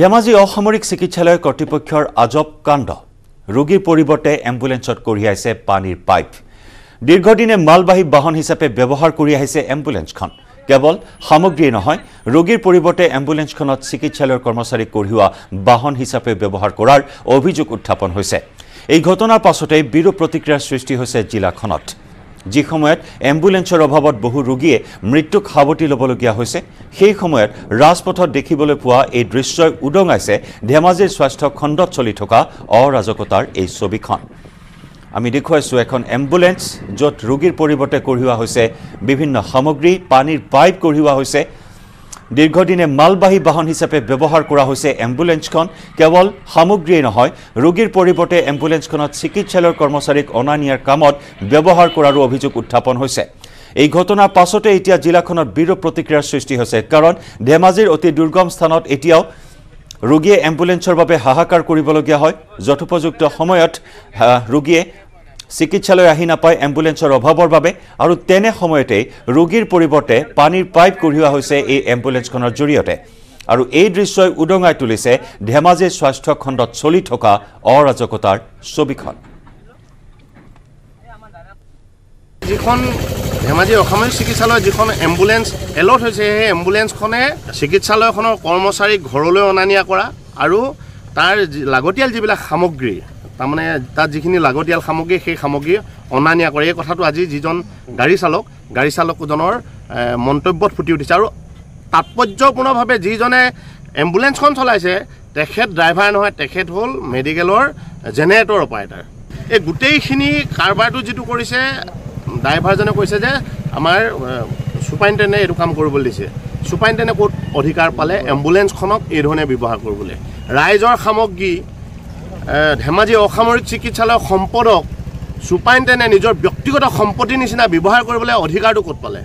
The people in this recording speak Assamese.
ধেমাজি অসামৰিক চিকিৎসালয় কৰ্তৃপক্ষৰ আজব কাণ্ড ৰোগীৰ পৰিৱৰ্তে এম্বুলেন্সত কঢ়িয়াইছে পানীৰ পাইপ দীৰ্ঘদিনে মালবাহী বাহন হিচাপে ব্যৱহাৰ কৰি আহিছে এম্বুলেন্সখন কেৱল সামগ্ৰী নহয় ৰোগীৰ পৰিৱৰ্তে এম্বুলেন্সখনত চিকিৎসালয়ৰ কৰ্মচাৰী কঢ়িওৱা বাহন হিচাপে ব্যৱহাৰ কৰাৰ অভিযোগ উত্থাপন হৈছে এই ঘটনাৰ পাছতে বিৰোধ প্ৰতিক্ৰিয়াৰ সৃষ্টি হৈছে জিলাখনত যি সময়ত এম্বুলেন্সৰ অভাৱত বহু ৰোগীয়ে মৃত্যুক হাবটি লবলগীয়া হৈছে সেই সময়ত ৰাজপথত দেখিবলৈ পোৱা এই দৃশ্যই উদঙাইছে ধেমাজিৰ স্বাস্থ্য খণ্ডত চলি থকা অৰাজকতাৰ এই ছবিখন আমি দেখুৱাইছো এখন এম্বুলেন্স য'ত ৰোগীৰ পৰিৱৰ্তে কঢ়িওৱা হৈছে বিভিন্ন সামগ্ৰী পানীৰ পাইপ কঢ়িওৱা হৈছে দীৰ্ঘদিনে মালবাহী বাহন হিচাপে ব্যৱহাৰ কৰা হৈছে এম্বুলেন্সখন কেৱল সামগ্ৰীয়ে নহয় ৰোগীৰ পৰিৱৰ্তে এম্বুলেন্সখনত চিকিৎসালয়ৰ কৰ্মচাৰীক অনানিয়াৰ কামত ব্যৱহাৰ কৰাৰ অভিযোগ উত্থাপন হৈছে এই ঘটনাৰ পাছতে এতিয়া জিলাখনত বিৰোধ প্ৰতিক্ৰিয়াৰ সৃষ্টি হৈছে কাৰণ ধেমাজিৰ অতি দুৰ্গম স্থানত এতিয়াও ৰোগীয়ে এম্বুলেন্সৰ বাবে হাহাকাৰ কৰিবলগীয়া হয় যথোপযুক্ত সময়ত ৰোগীয়ে চিকিৎসালয় আহি নাপায় এম্বুলেন্সৰ অভাৱৰ বাবে আৰু তেনে সময়তে ৰোগীৰ পৰিৱৰ্তে পানীৰ পাইপ কঢ়িওৱা হৈছে এই এম্বুলেন্সখনৰ জৰিয়তে আৰু এই দৃশ্যই উদঙাই তুলিছে ধেমাজি স্বাস্থ্য খণ্ডত চলি থকা অৰাজকতাৰ ছবিখন যিখন ধেমাজি অসামৰিক চিকিৎসালয় যিখন এম্বুলেন্স এলট হৈছে সেই এম্বুলেন্সখনে চিকিৎসালয়খনৰ কৰ্মচাৰীক ঘৰলৈ অনানিয়া কৰা আৰু তাৰ লাগতিয়াল যিবিলাক সামগ্ৰী তাৰমানে তাত যিখিনি লাগতিয়াল সামগ্ৰী সেই সামগ্ৰী অনা নিয়া কৰে এই কথাটো আজি যিজন গাড়ী চালকজনৰ মন্তব্যত ফুটি উঠিছে আৰু তাৎপৰ্যপূৰ্ণভাৱে যিজনে এম্বুলেন্সখন চলাইছে তেখেত ড্ৰাইভাৰ নহয় তেখেত হ'ল মেডিকেলৰ জেনেৰেটৰ অপাৰেটৰ এই গোটেইখিনি কাৰবাৰটো যিটো কৰিছে ড্ৰাইভাৰজনে কৈছে যে আমাৰ ছুপাৰিণ্টেণ্ডেণ্টে এইটো কাম কৰিবলৈ দিছে ছুপাৰিণ্টেণ্ডেণ্টে ক'ত অধিকাৰ পালে এম্বুলেন্সখনক এইধৰণে ব্যৱহাৰ কৰিবলৈ ৰাইজৰ সামগ্ৰী ধেমাজি অসামৰিক চিকিৎসালয়ৰ সম্পদক ছুপাৰিণ্টেণ্ডেণ্টে নিজৰ ব্যক্তিগত সম্পত্তি নিচিনা ব্যৱহাৰ কৰিবলৈ অধিকাৰটো ক'ত পালে